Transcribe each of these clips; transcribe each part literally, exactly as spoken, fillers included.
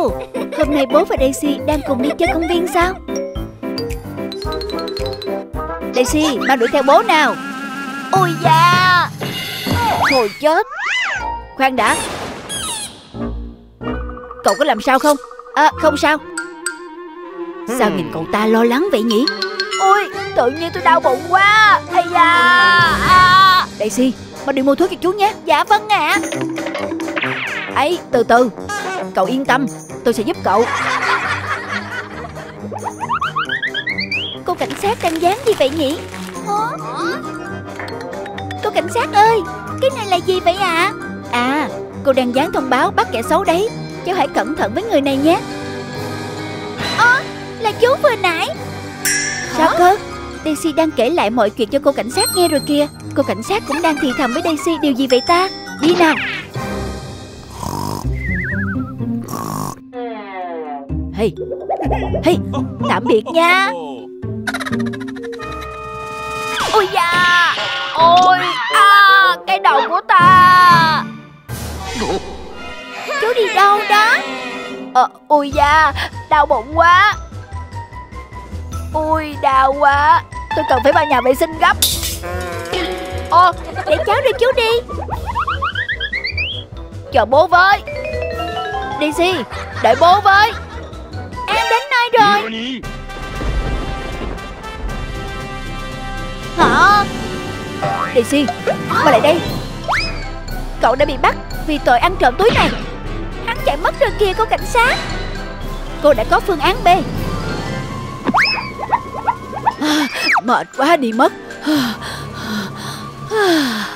Ồ, hôm nay bố và Daisy đang cùng đi chơi công viên sao? Daisy, mau đuổi theo bố nào. Ôi da, thôi chết. Khoan đã, cậu có làm sao không? À, không sao. Sao nhìn cậu ta lo lắng vậy nhỉ? Ôi, tự nhiên tôi đau bụng quá. Ây da à. Daisy, mau đi mua thuốc cho chú nhé. Dạ vâng ạ. Ấy, từ từ. Cậu yên tâm, tôi sẽ giúp cậu. Cô cảnh sát đang dán gì vậy nhỉ? Hả? Cô cảnh sát ơi, cái này là gì vậy ạ? À? à, cô đang dán thông báo bắt kẻ xấu đấy. Cháu hãy cẩn thận với người này nhé. Ơ, là chú vừa nãy. Sao cơ? Daisy đang kể lại mọi chuyện cho cô cảnh sát nghe rồi kìa. Cô cảnh sát cũng đang thì thầm với Daisy điều gì vậy ta? Đi nào. Hey, hey, tạm biệt nha. Ôi da, ôi, à, cái đầu của ta. Chú đi đâu đó? Ờ, ôi da, đau bụng quá. Ui, đau quá. Tôi cần phải vào nhà vệ sinh gấp. Ồ, để cháu đưa chú đi. Chờ bố với. Daisy, đợi bố với. Em đến nơi rồi. Hả? Daisy, qua lại đây. Cậu đã bị bắt vì tội ăn trộm túi này. Hắn chạy mất rồi kìa cô cảnh sát. Cô đã có phương án B. À, mệt quá đi mất. à, à.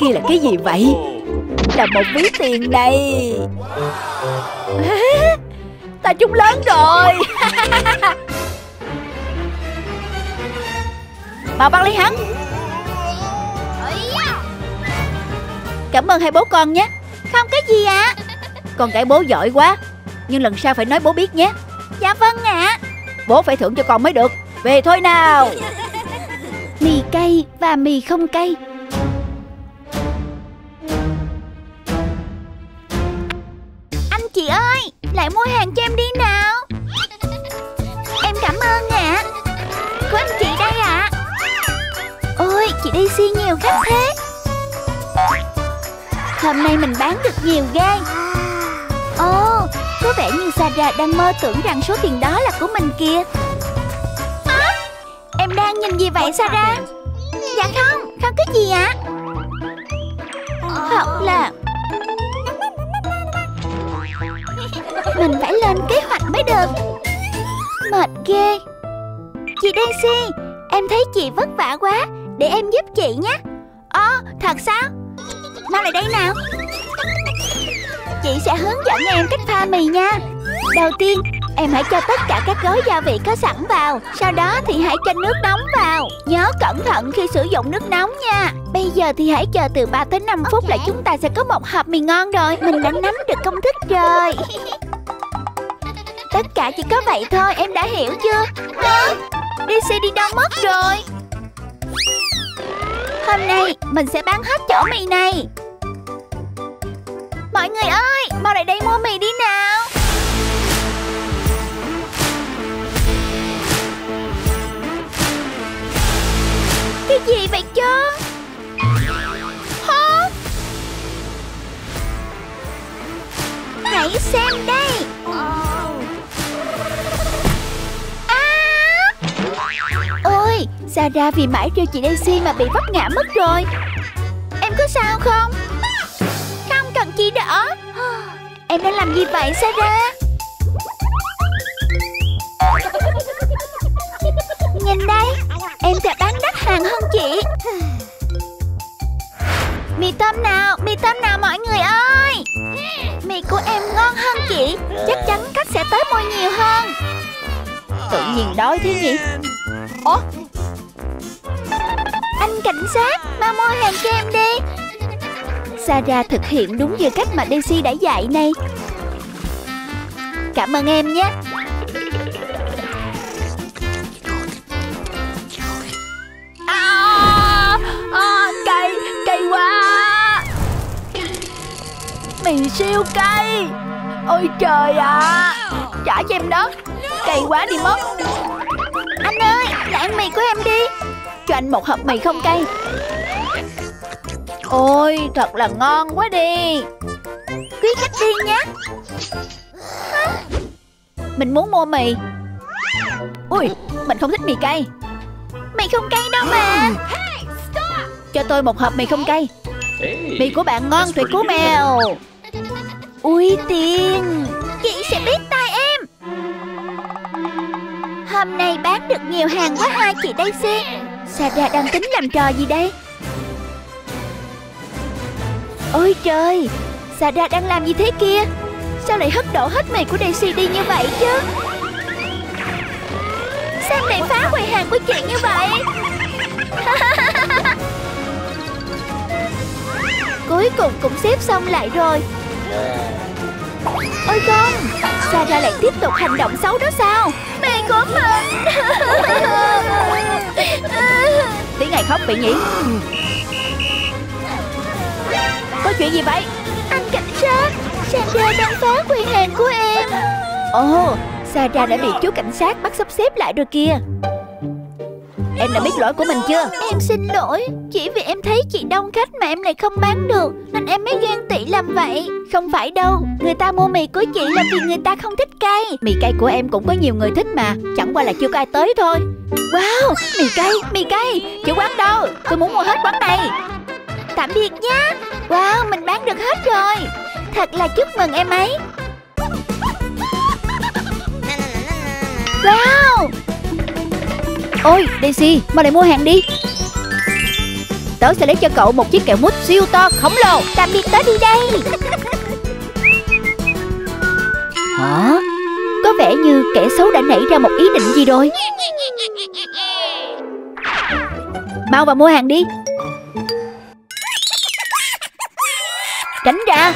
Kia là cái gì vậy? Là một ví tiền này. à, Ta trúng lớn rồi. Mà bắt lấy hắn. Cảm ơn hai bố con nhé. Không cái gì ạ. à? Con gái bố giỏi quá. Nhưng lần sau phải nói bố biết nhé. Dạ vâng ạ. Bố phải thưởng cho con mới được. Về thôi nào. Mì cay và mì không cay. Anh chị ơi, lại mua hàng cho em đi nào. Em cảm ơn ạ. Của anh chị đây ạ. Ôi, chị Daisy nhiều khách thế. Hôm nay mình bán được nhiều gai. Ồ, có vẻ như Sarah đang mơ tưởng rằng số tiền đó là của mình kìa. À, em đang nhìn gì vậy Sarah? Dạ không, không có gì ạ. Hoặc là mình phải lên kế hoạch mới được. Mệt ghê. Chị Daisy, em thấy chị vất vả quá. Để em giúp chị nhé. Ồ, thật sao? Mau lại đây nào. Chị sẽ hướng dẫn em cách pha mì nha. Đầu tiên, em hãy cho tất cả các gói gia vị có sẵn vào. Sau đó thì hãy cho nước nóng vào. Nhớ cẩn thận khi sử dụng nước nóng nha. Bây giờ thì hãy chờ từ ba tới năm phút là chúng ta sẽ có một hộp mì ngon rồi. Mình đã nắm được công thức rồi. Tất cả chỉ có vậy thôi, em đã hiểu chưa? Đó, Daisy đi đâu mất rồi? Hôm nay mình sẽ bán hết chỗ mì này. Mọi người ơi, mau lại đây mua mì đi nào. Cái gì vậy chứ? Hả? Hãy xem đây. À! Ôi, Sarah vì mãi trêu chị Daisy mà bị vấp ngã mất rồi. Em có sao không? Chị đỡ. Em đang làm gì vậy Sarah? Nhìn đây, em sẽ bán đắt hàng hơn chị. Mì tôm nào, mì tôm nào mọi người ơi. Mì của em ngon hơn chị. Chắc chắn khách sẽ tới mua nhiều hơn. Tự nhiên đói thế nhỉ? Ủa? Anh cảnh sát, ba mua hàng cho em đi. Sarah thực hiện đúng như cách mà Daisy đã dạy này. Cảm ơn em nhé. À, à, cay, cay quá. mì siêu cay. Ôi trời ạ à, trả cho em đó, cay quá đi mất. Anh ơi, lại ăn mì của em đi. Cho anh một hộp mì không cay. Ôi, thật là ngon quá đi. Quý khách đi nhé. Mình muốn mua mì. Ui, mình không thích mì cay. Mì không cay đâu mà. Cho tôi một hộp mì không cay. Mì của bạn ngon tuyệt cú mèo. Ui tiền, chị sẽ biết tay em. Hôm nay bán được nhiều hàng quá ha chị Daisy. Sarah đang tính làm trò gì đây? Ôi trời, Sarah đang làm gì thế kia? Sao lại hất đổ hết mì của Daisy đi như vậy chứ? Sao lại phá hoại hàng của chị như vậy? Cuối cùng cũng xếp xong lại rồi. Ôi con, Sarah lại tiếp tục hành động xấu đó sao? Mày của mình. Tiếng này khóc vậy nhỉ? Có chuyện gì vậy? Anh cảnh sát, Sarah đang phá quyền hạn của em. Ồ, Sarah đã bị chú cảnh sát bắt sắp xếp lại rồi kia. Em đã biết lỗi của mình chưa? Em xin lỗi. Chỉ vì em thấy chị đông khách mà em lại không bán được, nên em mới ghen tị làm vậy. Không phải đâu, người ta mua mì của chị là vì người ta không thích cay. Mì cay của em cũng có nhiều người thích mà, chẳng qua là chưa có ai tới thôi. Wow, mì cay, mì cay. Chủ quán đâu? Tôi muốn mua hết quán này. Tạm biệt nhé. Wow, mình bán được hết rồi. Thật là chúc mừng em ấy. Wow. Ôi, Daisy, mau lại mua hàng đi. Tớ sẽ lấy cho cậu một chiếc kẹo mút siêu to khổng lồ. Tạm biệt, tớ đi đây. Hả? Có vẻ như kẻ xấu đã nảy ra một ý định gì rồi. Mau vào mua hàng đi. Tránh ra.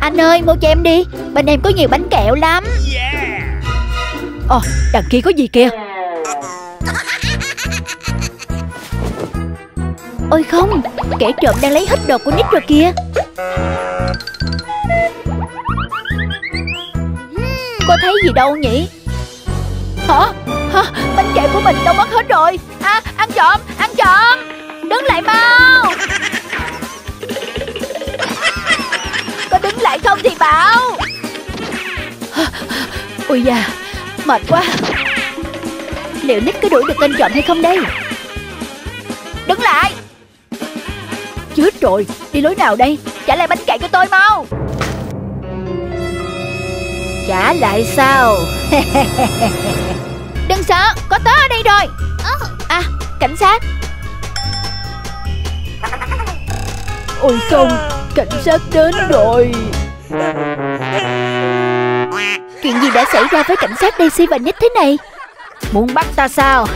Anh ơi, mua cho em đi. Bên em có nhiều bánh kẹo lắm. Ồ, oh, đằng kia có gì kìa? Ôi không, kẻ trộm đang lấy hết đồ của Nick rồi kìa. Có thấy gì đâu nhỉ? Hả? Hả? Bánh kẹo của mình đâu mất hết rồi. À, ăn trộm, ăn trộm. Đứng lại mau. Có đứng lại không thì bảo. Ôi da, mệt quá. Liệu Nick có đuổi được tên trộm hay không đây? Đứng lại. Chết rồi, đi lối nào đây? Trả lại bánh kẹo cho tôi mau. Trả lại sao? Đừng sợ, có tớ ở đây rồi. À, cảnh sát. Ôi không, cảnh sát đến rồi. Chuyện gì đã xảy ra với cảnh sát Daisy và Nick thế này? Muốn bắt ta sao?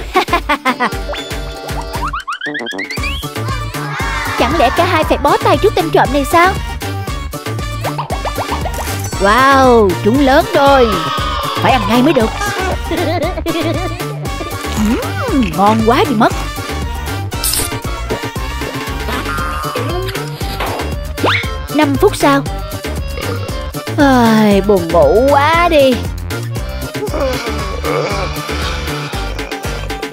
Chẳng lẽ cả hai phải bó tay trước tên trộm này sao? Wow, chúng lớn rồi. Phải ăn ngay mới được. uhm, Ngon quá đi mất. Năm phút sau. Ai, buồn ngủ quá đi.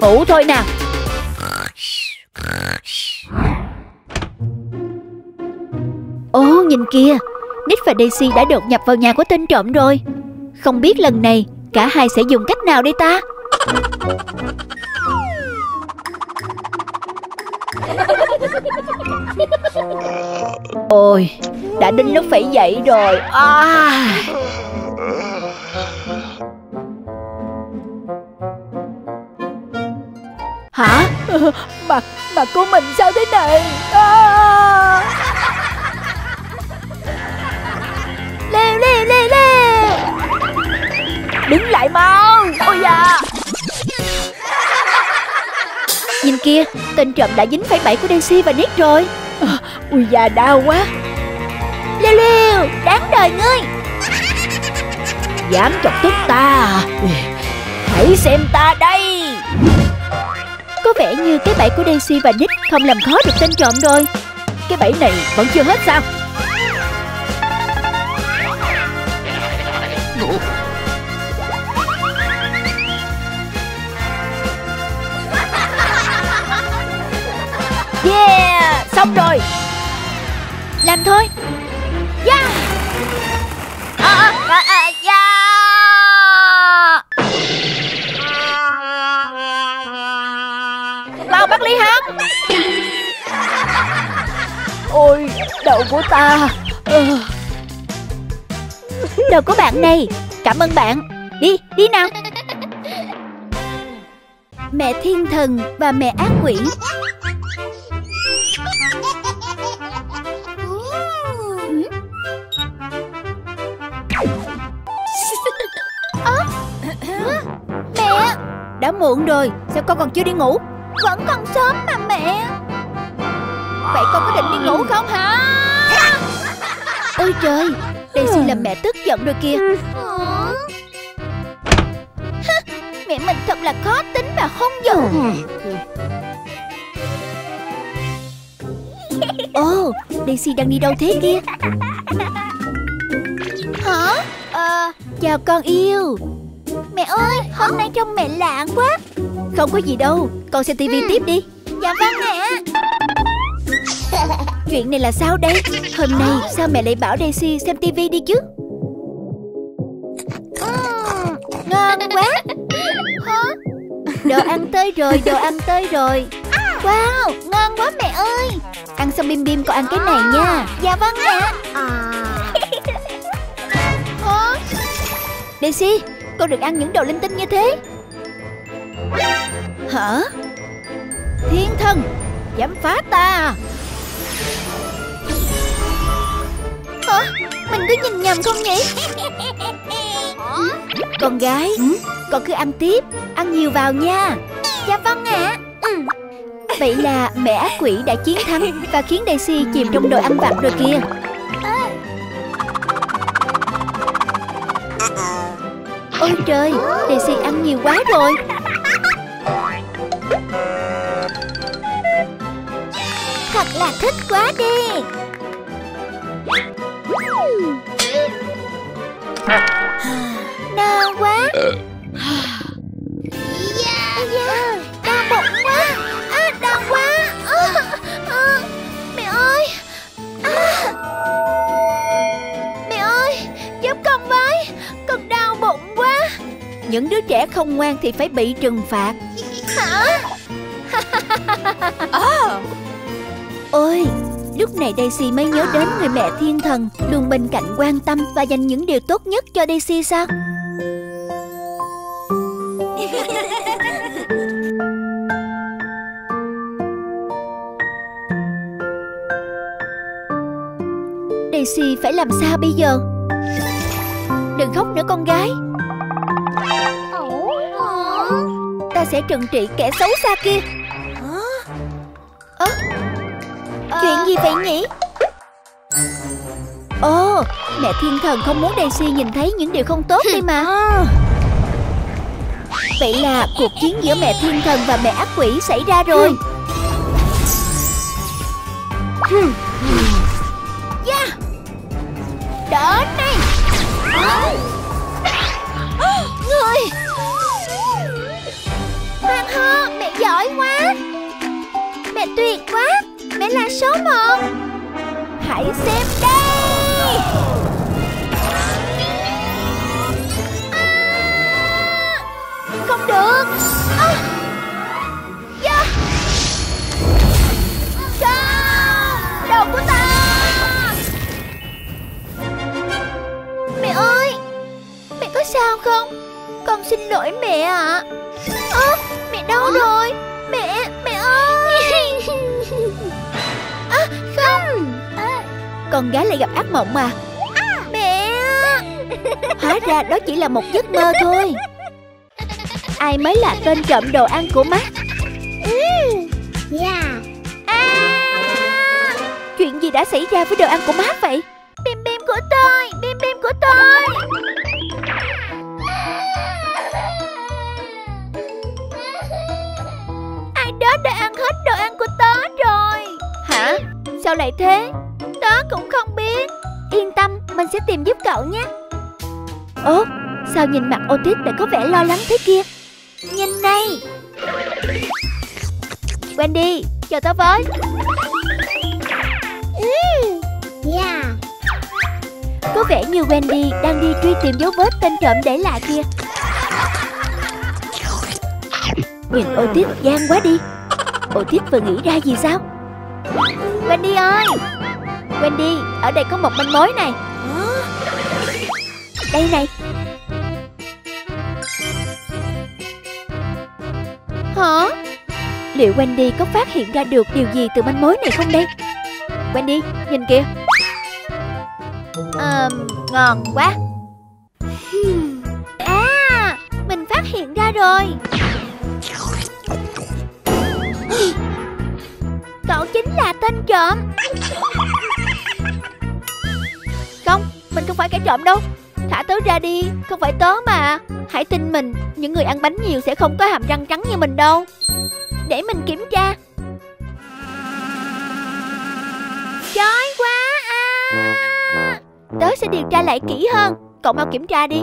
Ngủ thôi nào. Ồ, nhìn kìa, Nick và Daisy đã đột nhập vào nhà của tên trộm rồi. Không biết lần này cả hai sẽ dùng cách nào đây ta? Ôi, đã đến lúc phải dậy rồi. À. Hả? Mặt, mặt của mình sao thế này? À. Leo, leo, leo, leo. Đứng lại mau. Ôi da. Nhìn kia, tên trộm đã dính phải bẫy của Daisy và Nick rồi. À, ui da, đau quá. Leo leo, đáng đời ngươi. Dám chọc tức ta. Hãy xem ta đây. Có vẻ như cái bẫy của Daisy và Nick không làm khó được tên trộm rồi. Cái bẫy này vẫn chưa hết sao? ngủ. Yeah, xong rồi. Làm thôi. Yeah. À, à, à, yeah. Vào bắt lấy hắn. Ôi, đầu của ta. Đầu của bạn này. Cảm ơn bạn. Đi, đi nào. Mẹ thiên thần và mẹ ác quỷ. Mẹ! Đã muộn rồi, sao con còn chưa đi ngủ? Vẫn còn sớm mà mẹ. Vậy con có định đi ngủ không hả? Ôi trời, Daisy làm mẹ tức giận rồi kìa. Mẹ mình thật là khó tính và hung dữ. Ồ, oh, Daisy đang đi đâu thế kia? Hả? Ờ, chào con yêu. Mẹ ơi, hôm nay trông mẹ lạ quá. Không có gì đâu, con xem tivi ừ. tiếp đi. Dạ vâng mẹ. Chuyện này là sao đây? Hôm nay sao mẹ lại bảo Daisy xem tivi đi chứ? Uhm, ngon quá. Hả? Đồ ăn tới rồi, đồ ăn tới rồi. Wow, ngon quá mẹ ơi. Ăn xong bim bim con ăn cái này nha. Dạ vâng mẹ. Hả? Daisy, con đừng ăn những đồ linh tinh như thế. Hả? Thiên thần dám phá ta. Hả? Mình cứ nhìn nhầm không nhỉ? Con gái, ừ? con cứ ăn tiếp. Ăn nhiều vào nha. Dạ vâng ạ. ừ. Vậy là mẹ ác quỷ đã chiến thắng và khiến Daisy chìm trong đồ ăn vặt rồi kìa. Ôi trời, Daisy ăn nhiều quá rồi. Thật là thích quá đi. Ngon quá. Đau bụng quá. À, đau quá. À, à, mẹ ơi. À, mẹ ơi, giúp con với. Con đau bụng quá. Những đứa trẻ không ngoan thì phải bị trừng phạt. Hả? Oh. Ôi, lúc này Daisy mới nhớ đến người mẹ thiên thần luôn bên cạnh quan tâm và dành những điều tốt nhất cho Daisy sao? Daisy phải làm sao bây giờ? Đừng khóc nữa con gái. Ta sẽ trừng trị kẻ xấu xa kia. Ơ, à, chuyện gì vậy nhỉ? Ồ, oh, mẹ thiên thần không muốn Daisy nhìn thấy những điều không tốt đi mà. Vậy là cuộc chiến giữa mẹ thiên thần và mẹ ác quỷ xảy ra rồi. Yeah. Đỡ này. Người hoan hô, mẹ giỏi quá. Mẹ tuyệt quá. Mẹ là số một. Hãy xem đây. À, không được. À. Yeah. Không. Đầu của ta. Mẹ ơi, mẹ có sao không? Con xin lỗi mẹ ạ. À. À, mẹ đâu rồi? Mẹ, mẹ ơi. À, không. Con gái lại gặp ác mộng mà. Mẹ. Hóa ra đó chỉ là một giấc mơ thôi. Ai mới là tên trộm đồ ăn của má? À, chuyện gì đã xảy ra với đồ ăn của má vậy? Bim bim của tôi, bim bim của tôi. Tớ đã ăn hết đồ ăn của tớ rồi. Hả? Sao lại thế? Tớ cũng không biết. Yên tâm, mình sẽ tìm giúp cậu nhé. Ố, sao nhìn mặt Otis lại có vẻ lo lắng thế kia? Nhìn này Wendy, chờ tớ với. Ừ, yeah. Có vẻ như Wendy đang đi truy tìm dấu vết tên trộm để lại kia. Nhìn Otis gian quá đi. Otis vừa nghĩ ra gì sao? Wendy ơi, Wendy, ở đây có một manh mối này. Đây này. Hả? Liệu Wendy có phát hiện ra được điều gì từ manh mối này không đây? Wendy, nhìn kìa. Ờ, ngon quá. À, mình phát hiện ra rồi. Cậu chính là tên trộm. Không, mình không phải kẻ trộm đâu. Thả tớ ra đi, không phải tớ mà. Hãy tin mình, những người ăn bánh nhiều sẽ không có hàm răng trắng như mình đâu. Để mình kiểm tra. Chói quá à. Tớ sẽ điều tra lại kỹ hơn. Cậu mau kiểm tra đi.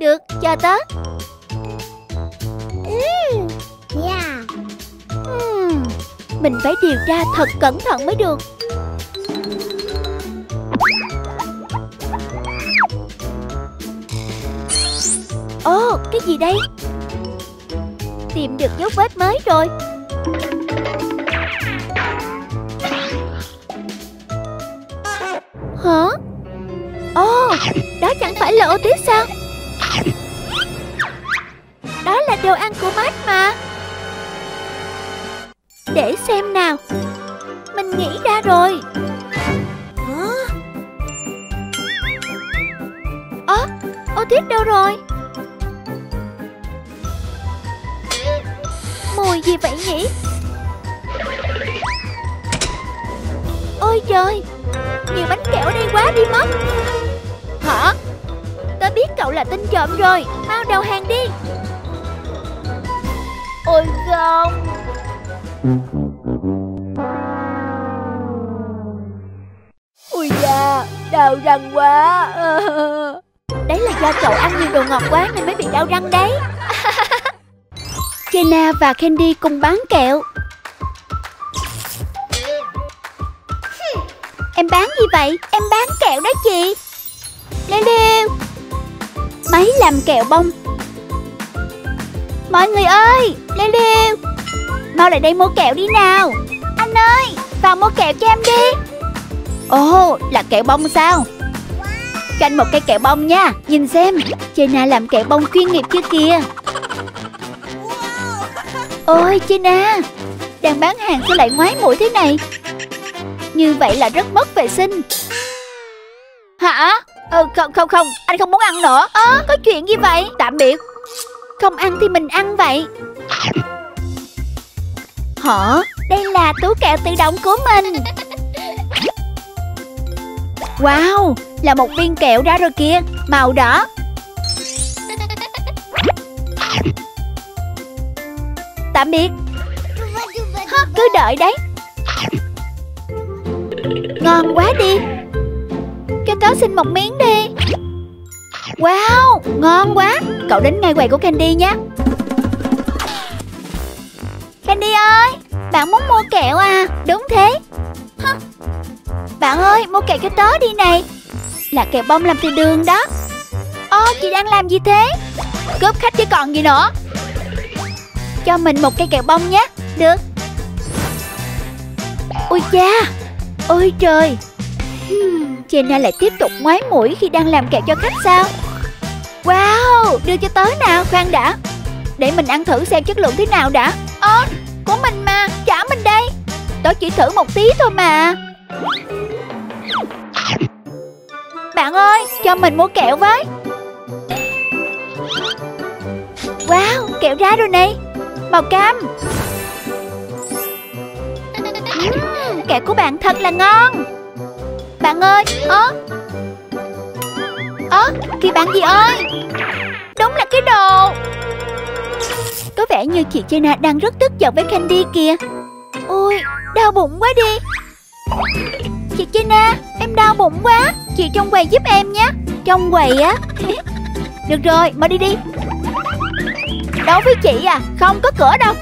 Được, chờ tớ. Mm, yeah. mm, Mình phải điều tra thật cẩn thận mới được. Ồ, oh, cái gì đây? Tìm được dấu vết mới rồi. Hả? Ồ, oh, đó chẳng phải là Otis sao? Đó là đồ ăn của Matt mà. Để xem nào. Mình nghĩ ra rồi. Hả? Ồ, oh, Otis đâu rồi? Mùi gì vậy nhỉ? Ôi trời, nhiều bánh kẹo đây quá đi mất. Hả? Tớ biết cậu là tên trộm rồi. Mau đầu hàng đi. Ôi không. Ui da, đau răng quá. Đấy là do cậu ăn nhiều đồ ngọt quá nên mới bị đau răng đấy. Jenna và Candy cùng bán kẹo. Em bán gì vậy? Em bán kẹo đó chị. Lêu lêu. Máy làm kẹo bông. Mọi người ơi, lêu lêu. Mau lại đây mua kẹo đi nào. Anh ơi, vào mua kẹo cho em đi. Ồ, là kẹo bông sao? Cho anh một cây kẹo bông nha. Nhìn xem, Jenna làm kẹo bông chuyên nghiệp chưa kìa. Ôi Jenna, đang bán hàng sao lại ngoái mũi thế này? Như vậy là rất mất vệ sinh. Hả? Ừ, không không không, anh không muốn ăn nữa. Ơ, à, có chuyện gì vậy? Tạm biệt. Không ăn thì mình ăn vậy. Hả? Đây là túi kẹo tự động của mình. Wow, là một viên kẹo ra rồi kìa, màu đỏ. Tạm biệt. Hả, cứ đợi đấy. Ngon quá đi. Cho tớ xin một miếng đi. Wow, ngon quá. Cậu đến ngay quầy của Candy nhé. Candy ơi, bạn muốn mua kẹo à? Đúng thế. Hả? Bạn ơi, mua kẹo cho tớ đi này. Là kẹo bông làm từ đường đó. Ô, chị đang làm gì thế? Cướp khách chứ còn gì nữa. Cho mình một cây kẹo bông nhé. Được. Ôi cha, ôi trời. hmm, Jenna lại tiếp tục ngoái mũi khi đang làm kẹo cho khách sao? Wow, đưa cho tớ nào. Khoan đã, để mình ăn thử xem chất lượng thế nào đã. Ơ, của mình mà, trả mình đây. Tớ chỉ thử một tí thôi mà. Bạn ơi, cho mình mua kẹo với. Wow, kẹo ra rồi này. Màu cam. uhm, Kẹo của bạn thật là ngon. Bạn ơi. Ơ Ơ kìa bạn gì ơi. Đúng là cái đồ. Có vẻ như chị Jenna đang rất tức giận với Candy kìa. Ôi, đau bụng quá đi. Chị Jenna, em đau bụng quá. Chị trong quầy giúp em nhé. Trong quầy á? Được rồi, mau đi đi. Đối với chị à, không có cửa đâu.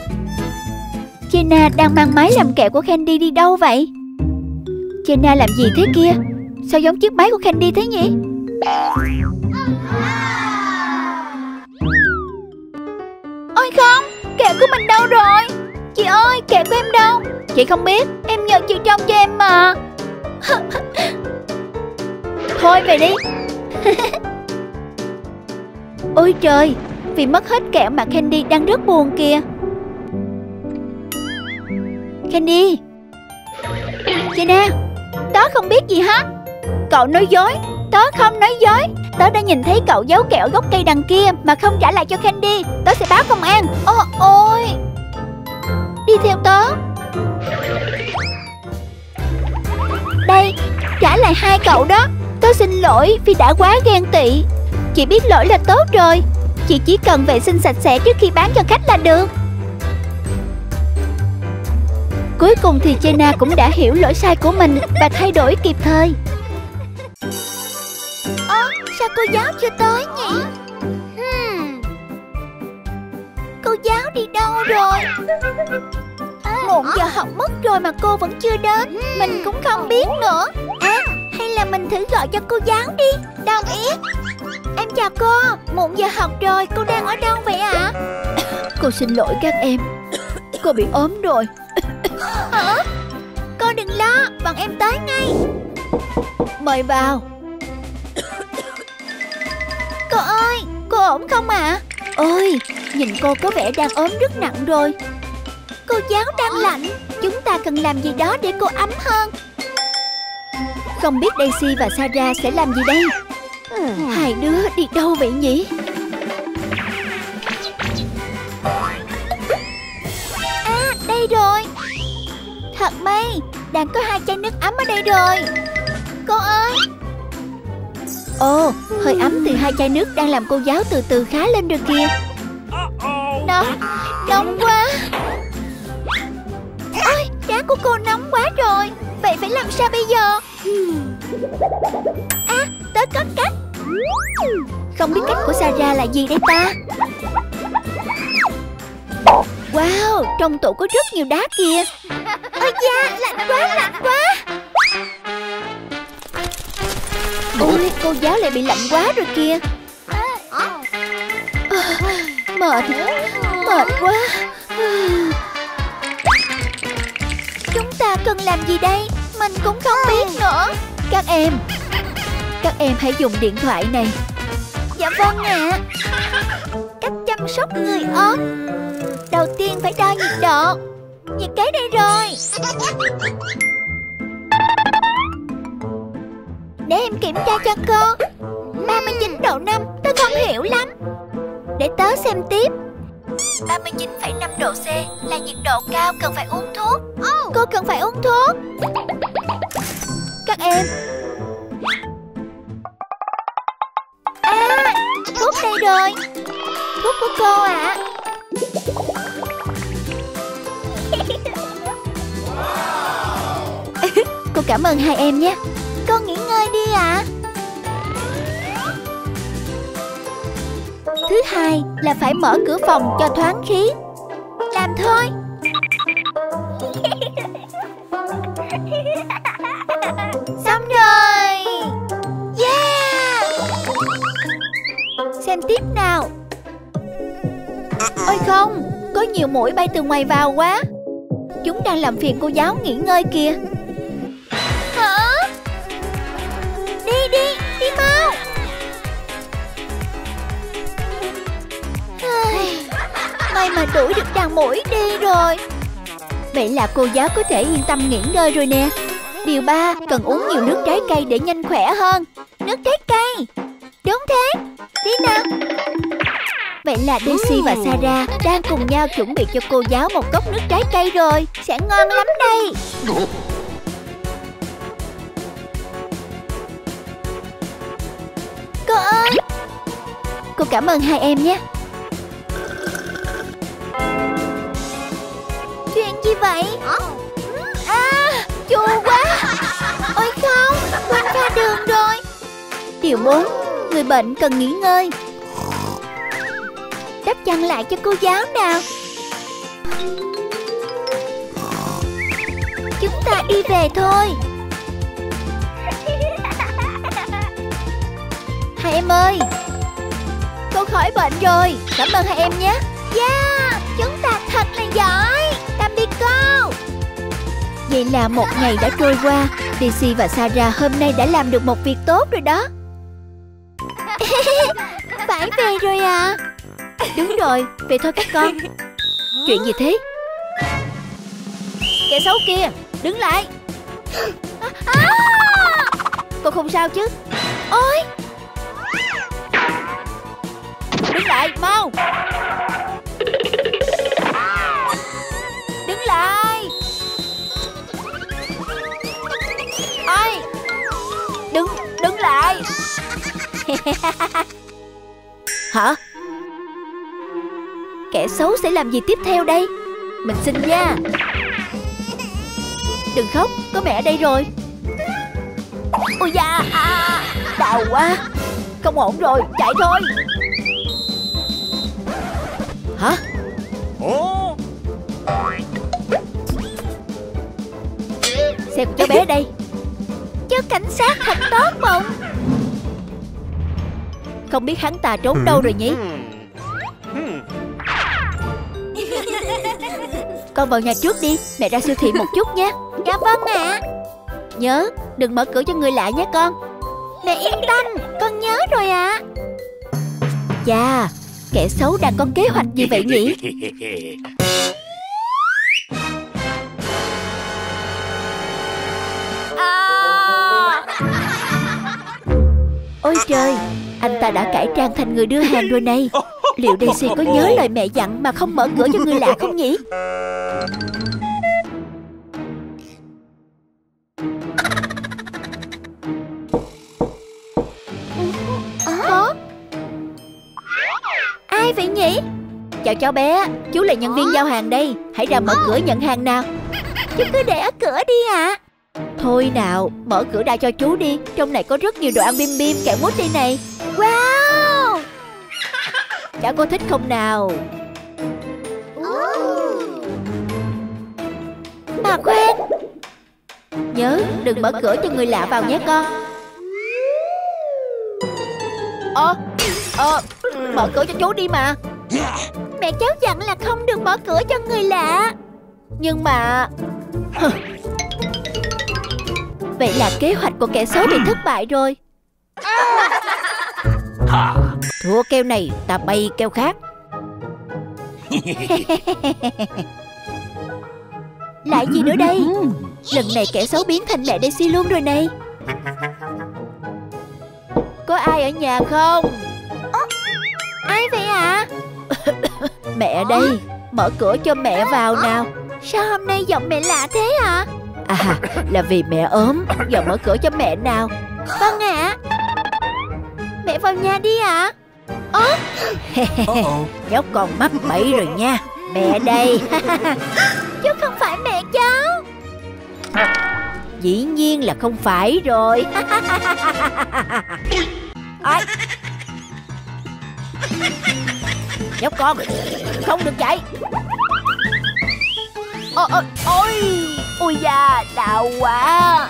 Jenna đang mang máy làm kẹo của Candy đi đâu vậy? Jenna làm gì thế kia? Sao giống chiếc máy của Candy thế nhỉ? Ôi không, kẹo của mình đâu rồi? Chị ơi, kẹo của em đâu? Chị không biết, em nhờ chị trông cho em mà. Thôi về đi. Ôi trời, vì mất hết kẹo mà Candy đang rất buồn kìa. Candy, Jenna, tớ không biết gì hết. Cậu nói dối, tớ không nói dối. Tớ đã nhìn thấy cậu giấu kẹo gốc cây đằng kia mà không trả lại cho Candy. Tớ sẽ báo công an. Ô, ôi, đi theo tớ. Đây, trả lại hai cậu đó. Tớ xin lỗi vì đã quá ghen tị. Chị biết lỗi là tốt rồi. Chị chỉ cần vệ sinh sạch sẽ trước khi bán cho khách là được. Cuối cùng thì Jenna cũng đã hiểu lỗi sai của mình và thay đổi kịp thời. Ơ, sao cô giáo chưa tới nhỉ? Hmm. Cô giáo đi đâu rồi? Một giờ học mất rồi mà cô vẫn chưa đến. Mình cũng không biết nữa. À, hay là mình thử gọi cho cô giáo đi. Đồng ý. Em chào cô, muộn giờ học rồi, cô đang ở đâu vậy ạ? Cô xin lỗi các em, cô bị ốm rồi. Hả? Cô đừng lo, bọn em tới ngay. Mời vào. Cô ơi, cô ổn không ạ? À? Ôi, nhìn cô có vẻ đang ốm rất nặng rồi. Cô giáo đang lạnh, chúng ta cần làm gì đó để cô ấm hơn. Không biết Daisy và Sarah sẽ làm gì đây? Hai đứa đi đâu vậy nhỉ? À, đây rồi. Thật may, đang có hai chai nước ấm ở đây rồi. Cô ơi. Ồ, oh, hơi ấm từ hai chai nước đang làm cô giáo từ từ khá lên được kìa. Nóng, nóng quá. Ôi, trán của cô nóng quá rồi. Vậy phải làm sao bây giờ? À, tớ có cách. Không biết cách của Sarah là gì đây ta? Wow, trong tủ có rất nhiều đá kìa. Ôi da, lạnh quá, lạnh quá. Ôi, cô giáo lại bị lạnh quá rồi kìa. Mệt, mệt quá. Chúng ta cần làm gì đây? Mình cũng không biết nữa. Các em, các em hãy dùng điện thoại này. Dạ vâng ạ. Cách chăm sóc người ốm. Đầu tiên phải đo nhiệt độ. Nhiệt kế đây rồi. Để em kiểm tra cho cô. Ba mươi chín độ năm, tớ không hiểu lắm. Để tớ xem tiếp. Ba mươi chín phẩy năm độ C là nhiệt độ cao, cần phải uống thuốc. Cô cần phải uống thuốc. Các em. À, thuốc đây rồi. Thuốc của cô ạ. À. Cô cảm ơn hai em nhé. Cô nghỉ ngơi đi ạ. À. Thứ hai là phải mở cửa phòng cho thoáng khí. Làm thôi. Xong rồi. Yeah. Xem tiếp nào. Ôi không, có nhiều muỗi bay từ ngoài vào quá. Chúng đang làm phiền cô giáo nghỉ ngơi kìa. Hả? Đi đi, đi mau. May mà đuổi được đàn muỗi đi rồi. Vậy là cô giáo có thể yên tâm nghỉ ngơi rồi nè. Điều ba, cần uống nhiều nước trái cây để nhanh khỏe hơn. Nước trái cây. Đúng thế. Đi nào. Vậy là Daisy và Sarah đang cùng nhau chuẩn bị cho cô giáo một cốc nước trái cây rồi. Sẽ ngon lắm đây. Cô ơi. Cô cảm ơn hai em nhé. Chuyện gì vậy? À, chua quá. Ôi không, quên ra đường rồi. Điều bốn, người bệnh cần nghỉ ngơi. đắp chăn lại cho cô giáo nào. Chúng ta đi về thôi. Hai em ơi, cô khỏi bệnh rồi. Cảm ơn hai em nhé. Yeah, chúng ta thật là giỏi. Tạm biệt cô. Vậy là một ngày đã trôi qua. Daisy và Sarah hôm nay đã làm được một việc tốt rồi đó. Phải về rồi à? Đúng rồi, về thôi các con. Chuyện gì thế? Kẻ xấu kia, đứng lại. À, à. Cô không sao chứ? Ôi, đứng lại, mau. Đứng lại. Ôi, đứng, đứng lại. Hả? Kẻ xấu sẽ làm gì tiếp theo đây? Mình xin nha. Đừng khóc, có mẹ ở đây rồi. Ôi da, à, đau quá. Không ổn rồi, chạy thôi. Hả? Xe của cháu bé đây. Chứ cảnh sát thật tốt mộng. Không biết hắn ta trốn đâu rồi nhỉ? Con vào nhà trước đi, mẹ ra siêu thị một chút nhé. Dạ vâng ạ. Nhớ, đừng mở cửa cho người lạ nhé con. Mẹ yên tâm, con nhớ rồi ạ. Chà, kẻ xấu đang có kế hoạch gì vậy nhỉ? À... Ôi trời, anh ta đã cải trang thành người đưa hàng rồi này. Liệu Daisy có nhớ lời mẹ dặn mà không mở cửa cho người lạ không nhỉ? Ờ? Ai vậy nhỉ? Chào cháu bé, chú là nhân viên giao hàng đây. Hãy ra mở cửa nhận hàng nào. Chú cứ để ở cửa đi ạ. À. Thôi nào, mở cửa ra cho chú đi. Trong này có rất nhiều đồ ăn bim bim, kẹo mút đây này. Wow! Cháu có thích không nào? Mà quên, nhớ đừng mở cửa cho người lạ vào nhé con. Ờ, ờ, mở cửa cho chú đi mà. Mẹ cháu dặn là không được mở cửa cho người lạ. Nhưng mà... Vậy là kế hoạch của kẻ xấu bị thất bại rồi. Thua keo này ta bay keo khác. Lại gì nữa đây? Lần này kẻ xấu biến thành mẹ Daisy luôn rồi này. Có ai ở nhà không? Ai vậy ạ? À? Mẹ ở đây. Mở cửa cho mẹ vào nào. Sao hôm nay giọng mẹ lạ thế ạ? À? À, là vì mẹ ốm. Giờ mở cửa cho mẹ nào. Vâng ạ. À, mẹ vào nhà đi ạ. À. Cháu còn mắc bẫy rồi nha. Mẹ đây. Chứ không phải mẹ cháu. Dĩ nhiên là không phải rồi. À. Nhóc con, không được chạy. Ô, ô, ôi, ôi da, đau quá.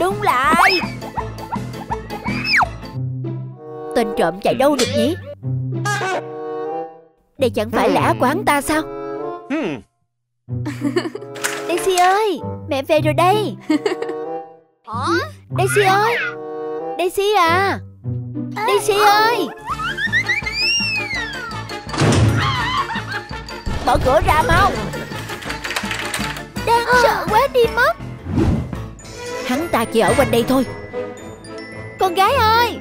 Đúng lại. Tên trộm chạy đâu được nhỉ? Đây chẳng phải là á quán ta sao? Daisy ơi, mẹ về rồi đây. Daisy ơi, Daisy à, Daisy ơi, mở cửa ra mau. Đang sợ quá đi mất. Hắn ta chỉ ở quanh đây thôi. Con gái ơi,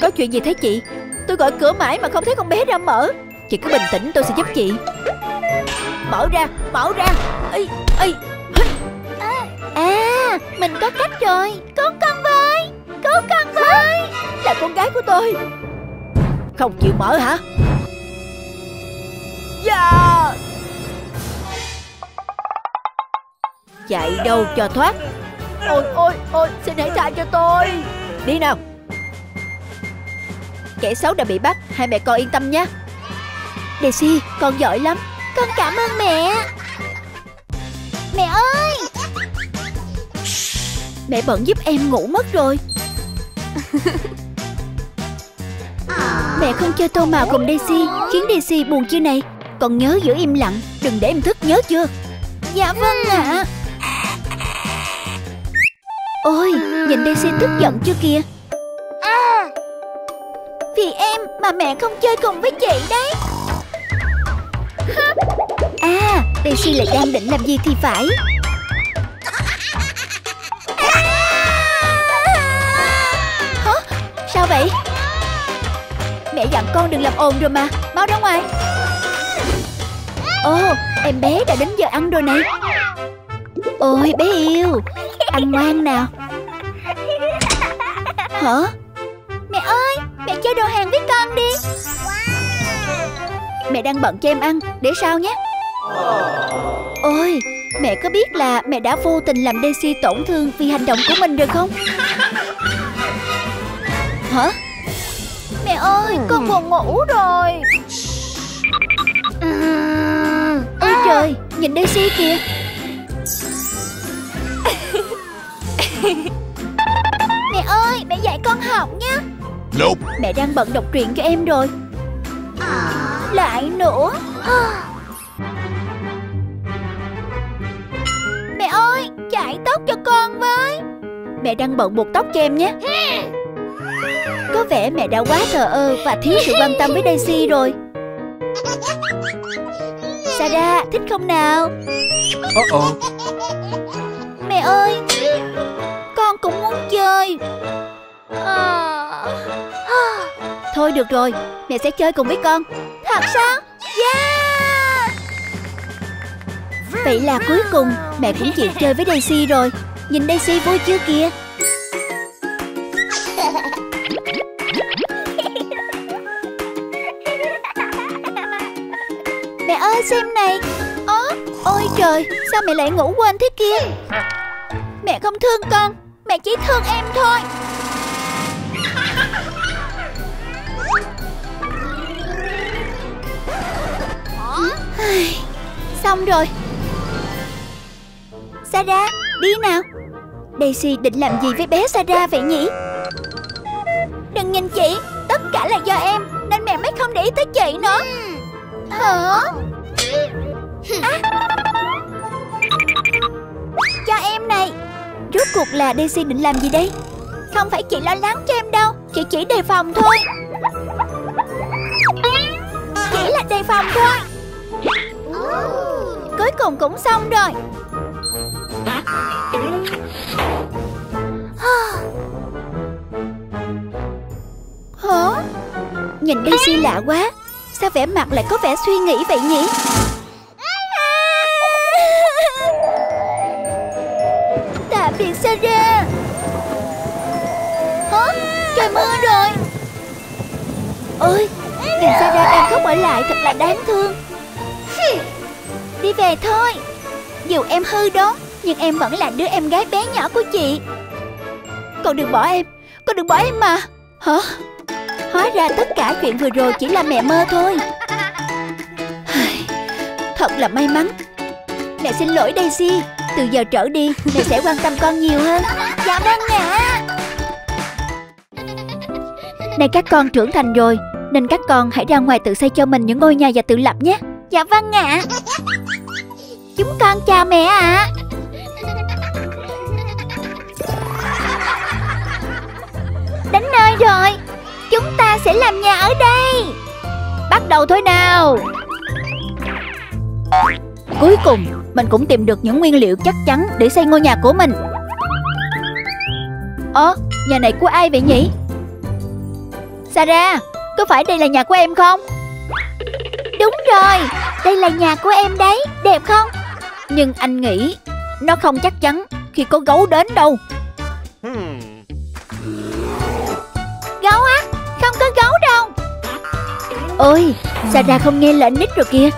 có chuyện gì thế chị? Tôi gọi cửa mãi mà không thấy con bé ra mở. Chị cứ bình tĩnh, tôi sẽ giúp chị. Mở ra, mở ra. Ê, ê. À, mình có cách rồi. Cứu con với, cứu con với. Là con gái của tôi. Không chịu mở hả? Yeah. Chạy đâu cho thoát. Ôi, ôi, ôi, xin hãy tha cho tôi. Đi nào. kẻ xấu đã bị bắt. Hai mẹ con yên tâm nha. Daisy, con giỏi lắm. Con cảm ơn mẹ. Mẹ ơi, mẹ bận giúp em ngủ mất rồi. Mẹ không chơi tô màu cùng Daisy khiến Daisy buồn chưa này. Con nhớ giữ im lặng, đừng để em thức, nhớ chưa? Dạ vâng ạ. À. Ôi, nhìn Daisy tức giận chưa kìa. À, vì em mà mẹ không chơi cùng với chị đấy. À, Daisy lại đang định làm gì thì phải. À. Hả? Sao vậy? Mẹ dặn con đừng làm ồn rồi mà. Mau ra ngoài. Ồ, oh, em bé đã đến giờ ăn rồi này. Ôi bé yêu, ăn ngoan nào. Hả? Mẹ ơi, mẹ chơi đồ hàng với con đi. Mẹ đang bận cho em ăn, để sau nhé. Ôi, mẹ có biết là mẹ đã vô tình làm Daisy tổn thương vì hành động của mình rồi không? Hả? Mẹ ơi, con buồn ngủ rồi. Ôi trời, nhìn Daisy kìa. Mẹ ơi, mẹ dạy con học nhé. Nope. Mẹ đang bận đọc truyện cho em rồi. Lại nữa. Mẹ ơi, chải tóc cho con với. Mẹ đang bận buộc tóc cho em nhé. Có vẻ mẹ đã quá thờ ơ và thiếu sự quan tâm với Daisy rồi. Sarah, thích không nào? Oh oh. Mẹ ơi, con cũng muốn chơi. À... À... Thôi được rồi, mẹ sẽ chơi cùng với con. Thật sao? Yeah! Vậy là cuối cùng mẹ cũng chịu chơi với Daisy rồi. Nhìn Daisy vui chưa kìa. Mẹ ơi xem này. Ồ, ôi trời, sao mẹ lại ngủ quên thế kia. Mẹ không thương con, mẹ chỉ thương em thôi. Xong rồi. Sarah, đi nào. Daisy định làm gì với bé Sarah vậy nhỉ? Đừng nhìn chị, tất cả là do em nên mẹ mới không để ý tới chị nữa. Hả? À. Cho em này. Rốt cuộc là Daisy định làm gì đây? Không phải chị lo lắng cho em đâu, chị chỉ đề phòng thôi. Chỉ là đề phòng thôi. Cuối cùng cũng xong rồi. Hả? Nhìn Daisy lạ quá. Sao vẻ mặt lại có vẻ suy nghĩ vậy nhỉ? Tạm biệt Sarah. Hả? Trời mưa rồi. Ôi, nhìn Sarah đang khóc ở lại thật là đáng thương. Đi về thôi. Dù em hư đó, nhưng em vẫn là đứa em gái bé nhỏ của chị. Con đừng bỏ em, con đừng bỏ em mà. Hả? Hóa ra tất cả chuyện vừa rồi chỉ là mẹ mơ thôi. Thật là may mắn. Mẹ xin lỗi Daisy. Từ giờ trở đi mẹ sẽ quan tâm con nhiều hơn. Dạ vâng ạ. Này các con trưởng thành rồi, nên các con hãy ra ngoài tự xây cho mình những ngôi nhà và tự lập nhé. Dạ vâng ạ. Chúng con chào mẹ ạ. Đến nơi rồi, chúng ta sẽ làm nhà ở đây. Bắt đầu thôi nào. Cuối cùng mình cũng tìm được những nguyên liệu chắc chắn để xây ngôi nhà của mình. Ồ, nhà này của ai vậy nhỉ? Sarah, có phải đây là nhà của em không? Đúng rồi, đây là nhà của em đấy. Đẹp không? Nhưng anh nghĩ nó không chắc chắn khi có gấu đến đâu. Gấu á? Không có gấu đâu. Ôi, Sarah không nghe lệnh nít rồi kìa.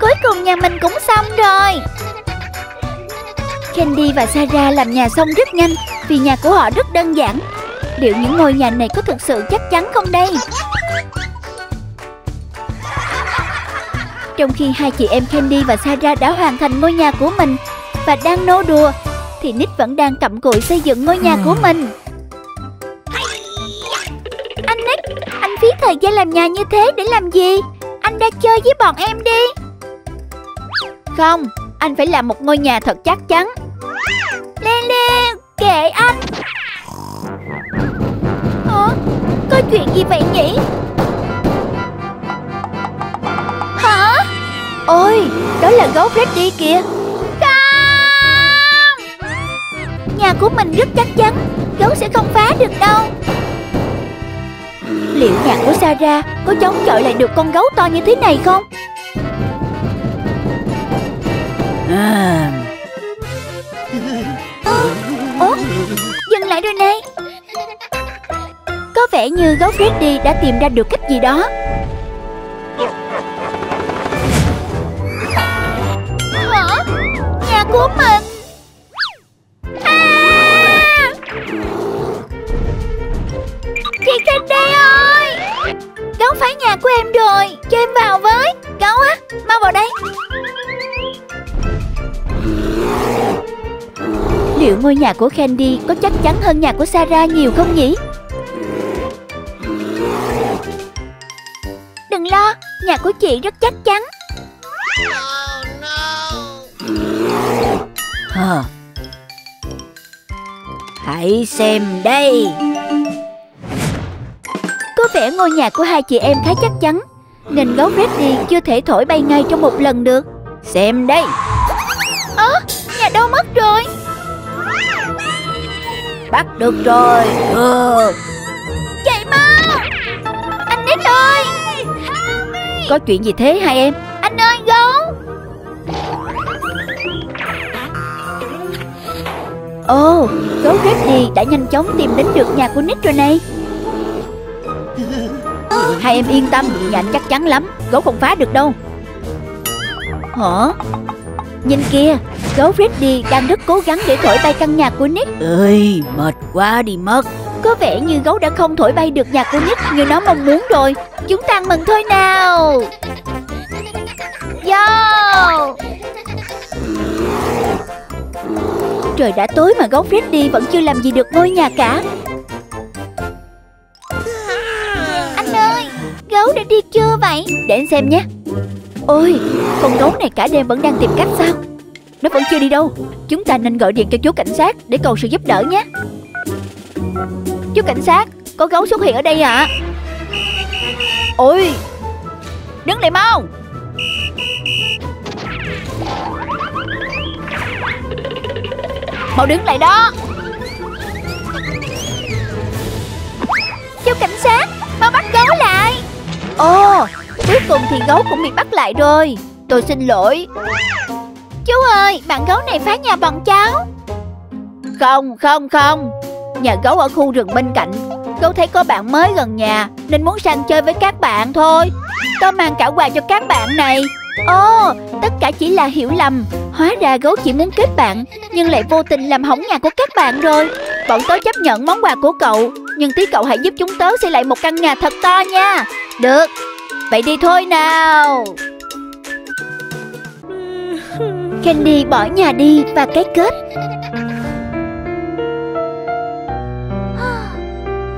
Cuối cùng nhà mình cũng xong rồi. Candy và Sarah làm nhà xong rất nhanh vì nhà của họ rất đơn giản. Liệu những ngôi nhà này có thực sự chắc chắn không đây? Trong khi hai chị em Candy và Sarah đã hoàn thành ngôi nhà của mình và đang nô đùa, thì Nick vẫn đang cặm cụi xây dựng ngôi nhà của mình. Anh Nick, anh phí thời gian làm nhà như thế để làm gì? Anh ra chơi với bọn em đi. Không, anh phải làm một ngôi nhà thật chắc chắn. Lên lên, kệ anh. Ủa, có chuyện gì vậy nhỉ? Hả? Ôi, đó là gấu Freddy kìa. Không! Nhà của mình rất chắc chắn, gấu sẽ không phá được đâu. Liệu nhà của Sarah có chống chọi lại được con gấu to như thế này không? À. Ủa, dừng lại rồi này. Có vẻ như gấu Freddy đã tìm ra được cách gì đó. Hả? Nhà của mình. À! Chị Candy ơi, gấu phá nhà của em rồi, cho em vào với. Gấu á, mau vào đây. Liệu ngôi nhà của Candy có chắc chắn hơn nhà của Sarah nhiều không nhỉ? Đừng lo, nhà của chị rất chắc chắn. Huh. Hãy xem đây. Có vẻ ngôi nhà của hai chị em khá chắc chắn, nên gấu Freddy chưa thể thổi bay ngay trong một lần được. Xem đây. Ơ, à, nhà đâu mất rồi? Bắt được rồi. Ừ. Chạy mau. Anh Nick ơi. Có chuyện gì thế hai em? Anh ơi, gấu. Ồ, oh, gấu Freddy đã nhanh chóng tìm đến được nhà của Nick rồi này. Hai em yên tâm, nhà anh chắc chắn lắm, gấu không phá được đâu. Hả? Nhìn kìa, gấu Freddy đang rất cố gắng để thổi bay căn nhà của Nick. Ơi, mệt quá đi mất. Có vẻ như gấu đã không thổi bay được nhà của Nick như nó mong muốn rồi. Chúng ta mừng thôi nào. Yo. Trời đã tối mà gấu Freddy vẫn chưa làm gì được ngôi nhà cả. Anh ơi, gấu đã đi chưa vậy? Để anh xem nhé. Ôi, con gấu này cả đêm vẫn đang tìm cách sao? Nó vẫn chưa đi đâu. Chúng ta nên gọi điện cho chú cảnh sát để cầu sự giúp đỡ nhé. Chú cảnh sát, có gấu xuất hiện ở đây ạ. À? Ôi, đứng lại mau. Mau đứng lại đó. Chú cảnh sát, mau bắt gấu lại. Ồ, cuối cùng thì gấu cũng bị bắt lại rồi. Tôi xin lỗi. Chú ơi, bạn gấu này phá nhà bọn cháu. Không, không, không. Nhà gấu ở khu rừng bên cạnh. Gấu thấy có bạn mới gần nhà nên muốn sang chơi với các bạn thôi. Tôi mang cả quà cho các bạn này. Ồ, tất cả chỉ là hiểu lầm. Hóa ra gấu chỉ muốn kết bạn, nhưng lại vô tình làm hỏng nhà của các bạn rồi. Bọn tớ chấp nhận món quà của cậu, nhưng tí cậu hãy giúp chúng tớ xây lại một căn nhà thật to nha. Được, vậy đi thôi nào. Candy bỏ nhà đi và cái kết.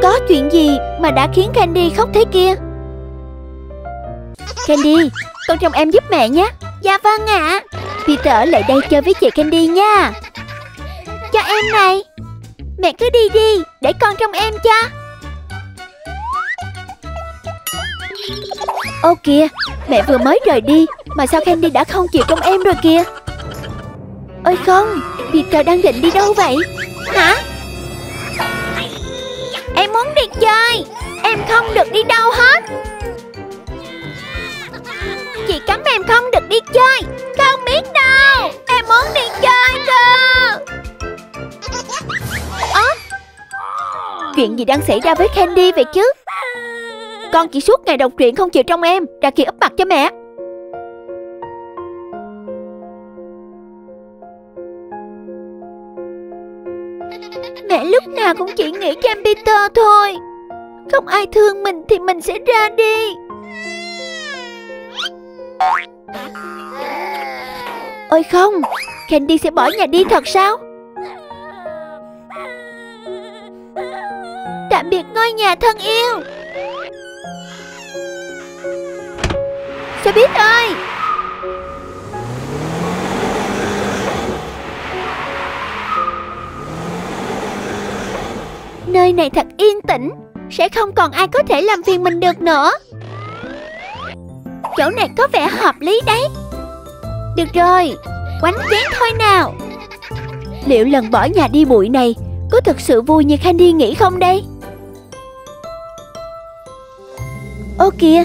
Có chuyện gì mà đã khiến Candy khóc thế kia? Candy, con trông em giúp mẹ nhé. Dạ vâng ạ. Peter lại đây chơi với chị Candy nha. Cho em này. Mẹ cứ đi đi, để con trông em cho. Ô kìa, mẹ vừa mới rời đi mà sao Candy đã không chịu trông em rồi kìa. Ôi không, Peter đang định đi đâu vậy? Hả? Em muốn đi chơi. Em không được đi đâu hết. Chị cấm em không được đi chơi. Không biết đâu. Em muốn đi chơi cơ. Ơ, chuyện gì đang xảy ra với Candy vậy chứ? Con chỉ suốt ngày đọc truyện không chịu trông em. Ra kia úp mặt cho mẹ. Mẹ lúc nào cũng chỉ nghĩ chăm Peter thôi. Không ai thương mình thì mình sẽ ra đi. Ôi không, Candy sẽ bỏ nhà đi thật sao? Tạm biệt ngôi nhà thân yêu. Xe buýt ơi! Nơi này thật yên tĩnh, sẽ không còn ai có thể làm phiền mình được nữa. Chỗ này có vẻ hợp lý đấy. Được rồi, quánh chén thôi nào. Liệu lần bỏ nhà đi bụi này có thực sự vui như Candy nghĩ không đây? Ô kìa,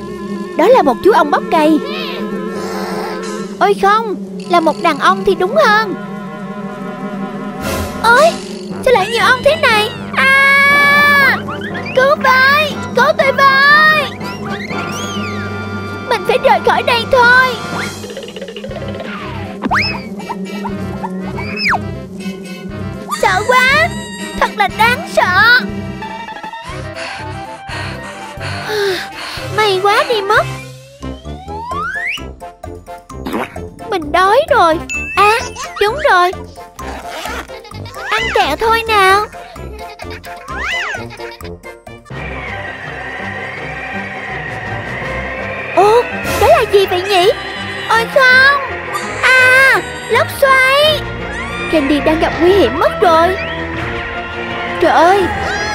đó là một chú ong bóc cày. Ôi không, là một đàn ong thì đúng hơn. Ôi, sao lại nhiều ong thế này? À, cứu với, cứu tôi với. Mình phải rời khỏi đây thôi. Sợ quá, thật là đáng sợ. May quá đi mất. Mình đói rồi. À, đúng rồi, ăn kẹo thôi nào. Ồ, đó là gì vậy nhỉ? Ôi không. À, lốc xoáy. Candy đang gặp nguy hiểm mất rồi. Trời ơi,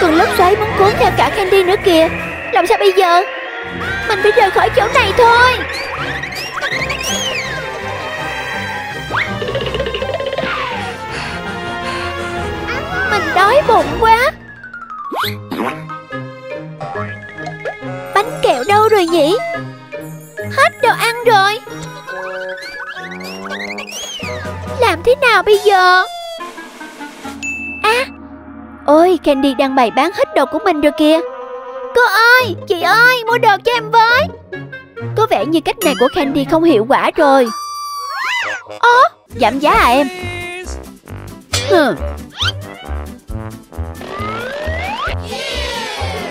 cơn lốc xoáy muốn cuốn theo cả Candy nữa kìa. Làm sao bây giờ? Mình phải rời khỏi chỗ này thôi. Mình đói bụng quá. Bánh kẹo đâu rồi nhỉ? Hết đồ ăn rồi. Làm thế nào bây giờ? À, ôi, Candy đang bày bán hết đồ của mình rồi kìa. Cô ơi, chị ơi, mua đồ cho em với. Có vẻ như cách này của Candy không hiệu quả rồi. Ồ, giảm giá à em? Hừ.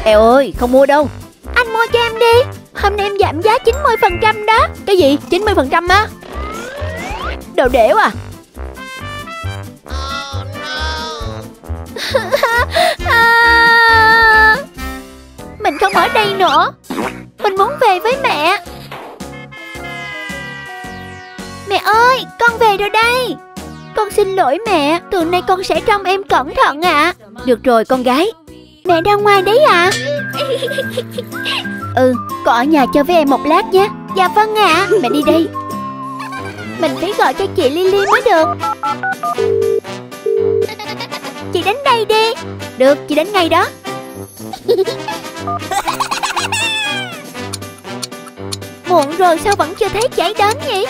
Eo ơi, không mua đâu. Anh mua cho em đi. Hôm nay em giảm giá chín mươi phần trăm đó. Cái gì? chín mươi phần trăm á? Đồ đểu à? Oh, no. À, mình không ở đây nữa. Mình muốn về với mẹ. Mẹ ơi, con về rồi đây. Con xin lỗi mẹ. Từ nay con sẽ trông em cẩn thận ạ. À. Được rồi con gái. Mẹ ra ngoài đấy ạ. À? Ừ, con ở nhà chơi với em một lát nhé. Dạ vâng ạ. À. Mẹ đi đây. Mình phải gọi cho chị Lily mới được. Chị đến đây đi. Được, chị đến ngay đó. Muộn rồi sao vẫn chưa thấy chị đến nhỉ?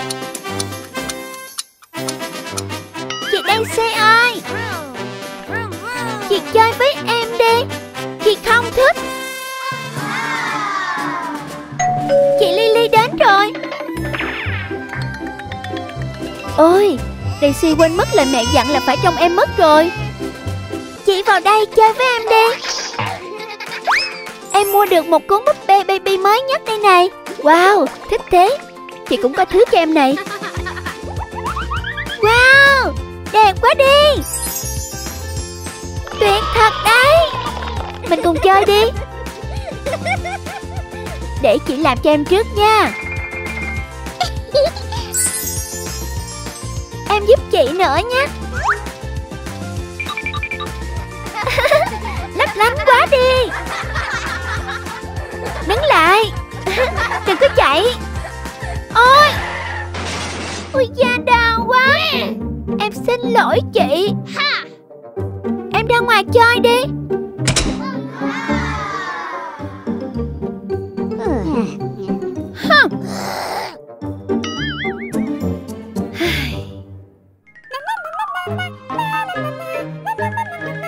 Chị Daisy ơi, chị chơi với em đi. Chị không thích. Chị Lily đến rồi. Ôi, Daisy quên mất lời mẹ dặn là phải trông em mất rồi. Chị vào đây chơi với em đi. Em mua được một cuốn búp bê baby mới nhất đây này. Wow, thích thế. Chị cũng có thứ cho em này. Wow, đẹp quá đi. Tuyệt thật đấy. Mình cùng chơi đi. Để chị làm cho em trước nha. Em giúp chị nữa nhé. Lấp lánh quá đi. Đứng lại. Đừng có chạy. Ôi, ôi da đau quá. Em xin lỗi chị. Em ra ngoài chơi đi.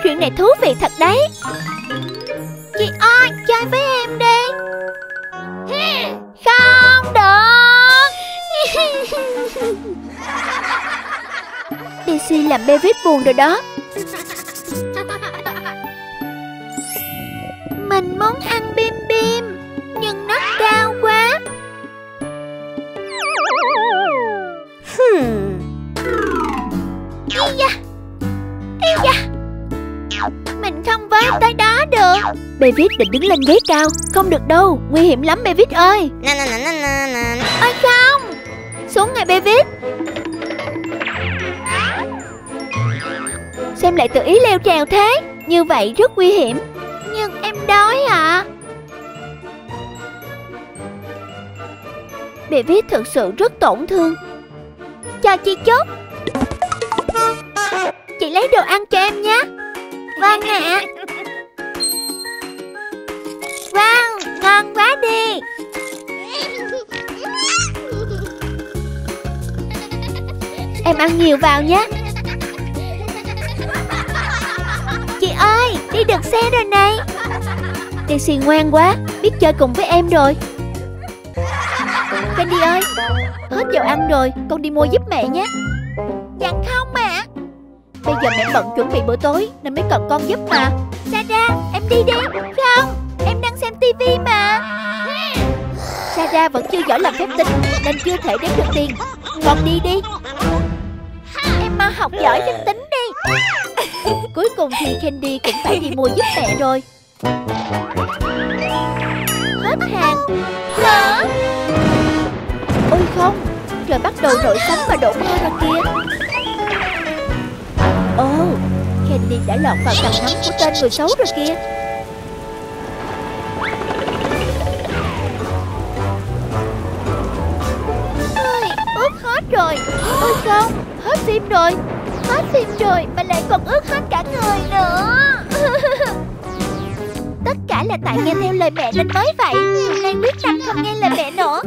Chuyện này thú vị thật đấy. Chị ơi, chơi với em đi. Không được. Daisy làm David buồn rồi đó. mình món ăn bim bim, nhưng nó cao quá. Ý da, ý da, mình không với tới đó được. Bevis định đứng lên ghế cao. Không được đâu, nguy hiểm lắm Bevis ơi. Ôi không, xuống ngay Bevis. Xem lại tự ý leo trèo thế, như vậy rất nguy hiểm. Nhưng em đói ạ. Bevis thực sự rất tổn thương. Cho chị chút. Chị lấy đồ ăn cho em nhé. Vâng ạ. Wow, ngon quá đi. Em ăn nhiều vào nhé. Chị ơi, đi được xe rồi này. Daisy ngoan quá, biết chơi cùng với em rồi. Candy ơi, hết giờ ăn rồi, con đi mua giúp mẹ nhé. Dạ không ạ. Bây giờ mẹ bận chuẩn bị bữa tối nên mới cần con giúp mà. Sarah, em đi đi. Không, em đang xem tivi mà. Sarah vẫn chưa giỏi làm phép tính nên chưa thể đếm được tiền. Con đi đi. Em mau học giỏi phép tính đi. Cuối cùng thì Candy cũng phải đi mua giúp mẹ rồi. Hết hàng. Lỡ. Ôi không, trời bắt đầu rọi sấm và đổ mưa ra kia. Ồ, oh, Candy đã lọt vào tầm ngắm của tên người xấu rồi kia. Ôi, ướt hết rồi. Ôi không, hết phim rồi. Hết phim rồi mà lại còn ướt hết cả người nữa. Tất cả là tại nghe theo lời mẹ nên mới vậy. Nên quyết tâm không nghe lời mẹ nữa.